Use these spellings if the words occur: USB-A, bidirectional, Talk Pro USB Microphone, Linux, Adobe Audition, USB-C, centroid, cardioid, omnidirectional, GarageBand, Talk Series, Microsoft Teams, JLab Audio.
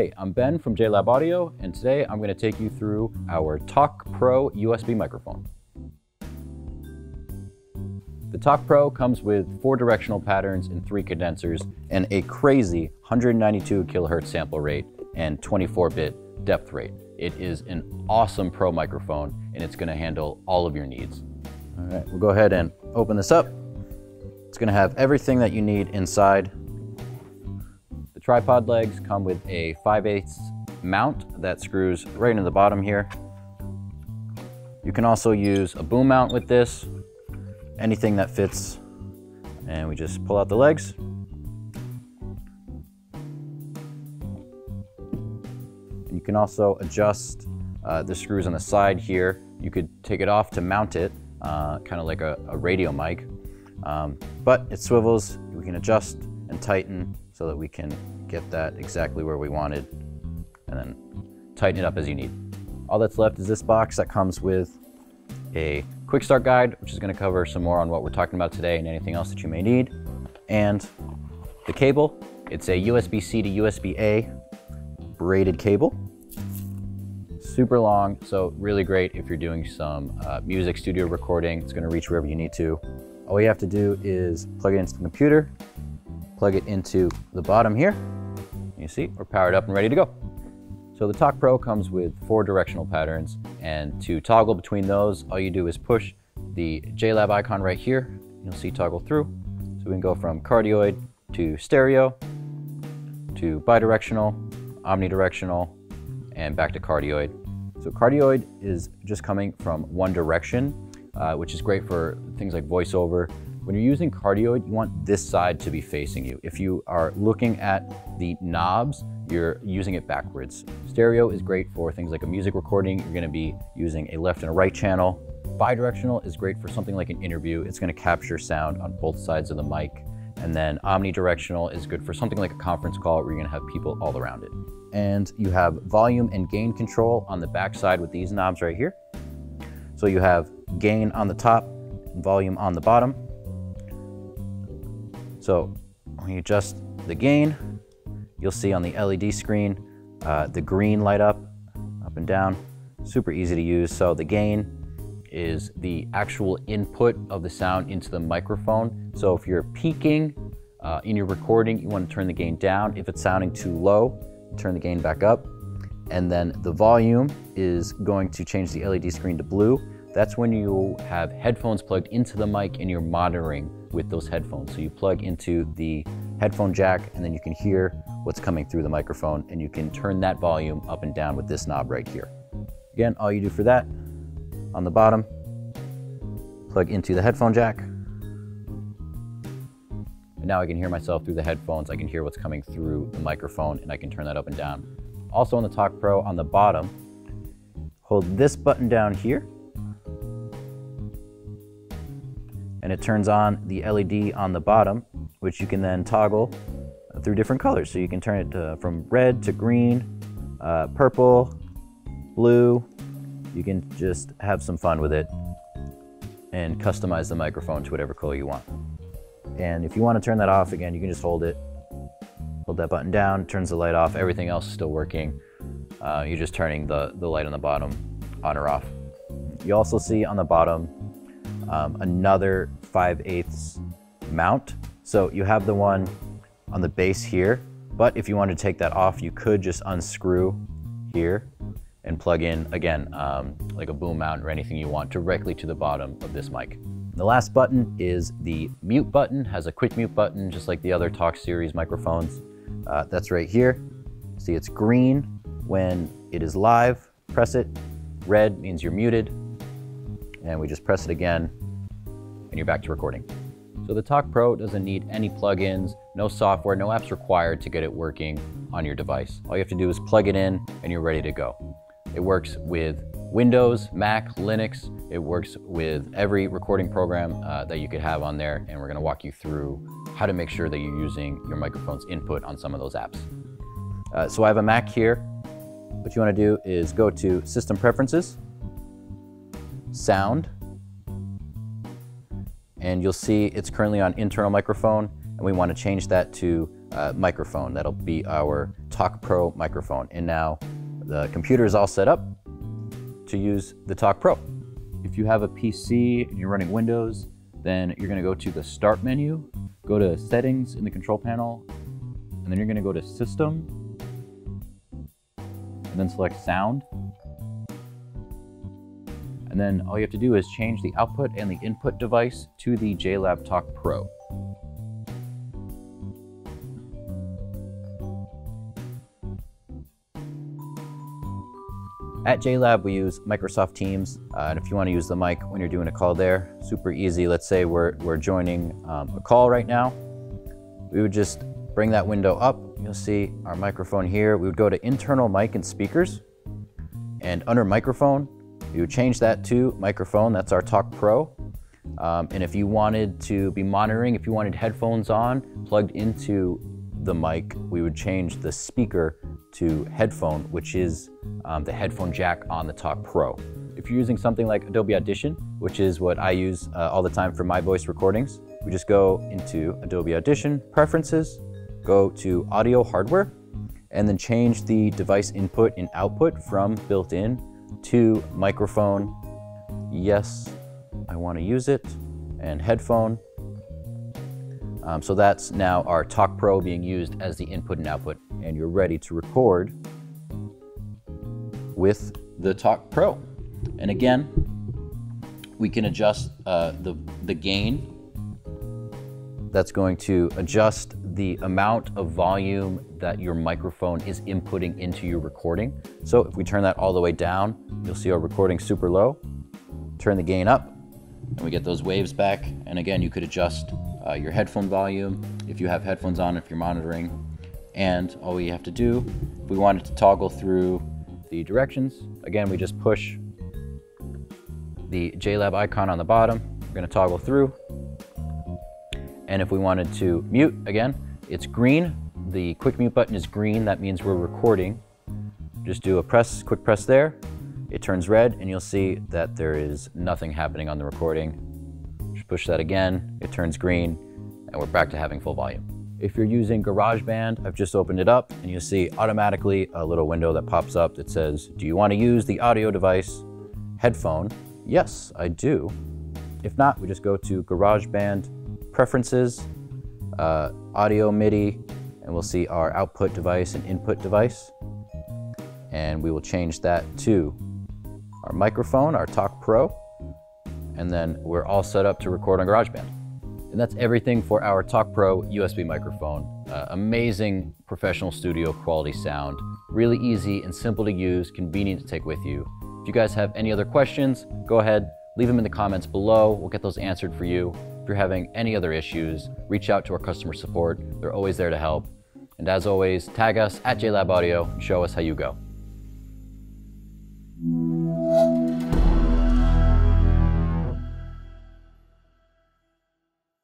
Hey, I'm Ben from JLab Audio, and today I'm going to take you through our Talk Pro USB microphone. The Talk Pro comes with 4 directional patterns and 3 condensers and a crazy 192 kilohertz sample rate and 24-bit depth rate. It is an awesome pro microphone, and it's going to handle all of your needs. All right, we'll go ahead and open this up. It's going to have everything that you need inside. The tripod legs come with a 5/8 mount that screws right into the bottom here. You can also use a boom mount with this, anything that fits. And we just pull out the legs. And you can also adjust the screws on the side here. You could take it off to mount it, kind of like a radio mic, but it swivels. We can adjust and tighten so that we can get that exactly where we wanted and then tighten it up as you need. All that's left is this box that comes with a quick start guide, which is going to cover some more on what we're talking about today and anything else that you may need. And the cable, it's a USB-C to USB-A braided cable. Super long, so really great if you're doing some music studio recording. It's going to reach wherever you need to. All you have to do is plug it into the computer, plug it into the bottom here. You see, we're powered up and ready to go. So the Talk Pro comes with 4 directional patterns, and to toggle between those, all you do is push the JLab icon right here. You'll see toggle through. So we can go from cardioid to stereo, to bidirectional, omnidirectional, and back to cardioid. So cardioid is just coming from one direction, which is great for things like voiceover. When you're using cardioid, you want this side to be facing you. If you are looking at the knobs, you're using it backwards. Stereo is great for things like a music recording. You're going to be using a left and a right channel. Bidirectional is great for something like an interview. It's going to capture sound on both sides of the mic. And then omnidirectional is good for something like a conference call where you're going to have people all around it. And you have volume and gain control on the back side with these knobs right here. So you have gain on the top, volume on the bottom. So when you adjust the gain, you'll see on the LED screen, the green light up and down, super easy to use. So the gain is the actual input of the sound into the microphone. So if you're peaking in your recording, you want to turn the gain down. If it's sounding too low, turn the gain back up. And then the volume is going to change the LED screen to blue. That's when you have headphones plugged into the mic and you're monitoring with those headphones. So you plug into the headphone jack and then you can hear what's coming through the microphone, and you can turn that volume up and down with this knob right here. Again, all you do for that, on the bottom, plug into the headphone jack. And now I can hear myself through the headphones. I can hear what's coming through the microphone, and I can turn that up and down. Also on the Talk Pro, on the bottom, hold this button down here, and it turns on the LED on the bottom, which you can then toggle through different colors. So you can turn it from red to green, purple, blue. You can just have some fun with it and customize the microphone to whatever color you want. And if you want to turn that off again, you can just hold that button down, turns the light off. Everything else is still working. You're just turning the light on the bottom on or off. You also see on the bottom another 5/8 mount. So you have the one on the base here, but if you wanted to take that off, you could just unscrew here and plug in, again, like a boom mount or anything you want directly to the bottom of this mic. The last button is the mute button. Has a quick mute button, just like the other Talk Series microphones. That's right here. See, it's green when it is live, press it. Red means you're muted. And we just press it again, and you're back to recording. So the Talk Pro doesn't need any plugins, no software, no apps required to get it working on your device. All you have to do is plug it in, and you're ready to go. It works with Windows, Mac, Linux. It works with every recording program that you could have on there, and we're going to walk you through how to make sure that you're using your microphone's input on some of those apps. So I have a Mac here. What you want to do is go to System Preferences, Sound, and you'll see it's currently on internal microphone, and we want to change that to microphone. That'll be our Talk Pro microphone. And now the computer is all set up to use the Talk Pro. If you have a PC and you're running Windows, then you're gonna go to the Start menu, go to Settings in the control panel, and then you're gonna go to System, and then select Sound. And then all you have to do is change the output and the input device to the JLab Talk Pro. At JLab, we use Microsoft Teams, and if you want to use the mic when you're doing a call there, super easy. Let's say we're joining a call right now. We would just bring that window up. You'll see our microphone here. We would go to Internal Mic and Speakers, and under Microphone, we would change that to Microphone. That's our Talk Pro. And if you wanted to be monitoring, if you wanted headphones on, plugged into the mic, we would change the speaker to headphone, which is the headphone jack on the Talk Pro. If you're using something like Adobe Audition, which is what I use all the time for my voice recordings, we just go into Adobe Audition, Preferences, go to Audio Hardware, and then change the device input and output from built-in to microphone. Yes, I want to use it, and headphone. So that's now our Talk Pro being used as the input and output, and you're ready to record with the Talk Pro. And again, we can adjust the gain. That's going to adjust the amount of volume that your microphone is inputting into your recording. So if we turn that all the way down, you'll see our recording super low. Turn the gain up, and we get those waves back. And again, you could adjust your headphone volume, if you have headphones on, if you're monitoring. And all we have to do, if we wanted to toggle through the directions, again, we just push the JLab icon on the bottom. We're gonna toggle through. And if we wanted to mute, again, it's green. The quick mute button is green. That means we're recording. Just do a press, quick press there. It turns red, and you'll see that there is nothing happening on the recording. Push that again, it turns green, and we're back to having full volume. If you're using GarageBand, I've just opened it up, and you'll see automatically a little window that pops up that says, do you want to use the audio device headphone? Yes, I do. If not, we just go to GarageBand, Preferences, Audio MIDI, and we'll see our output device and input device. And we will change that to our microphone, our Talk Pro. And then we're all set up to record on GarageBand. And that's everything for our Talk Pro USB microphone. Amazing professional studio quality sound. Really easy and simple to use, convenient to take with you. If you guys have any other questions, go ahead, leave them in the comments below. We'll get those answered for you. If you're having any other issues, reach out to our customer support. They're always there to help. And as always, tag us at JLab Audio and show us how you go.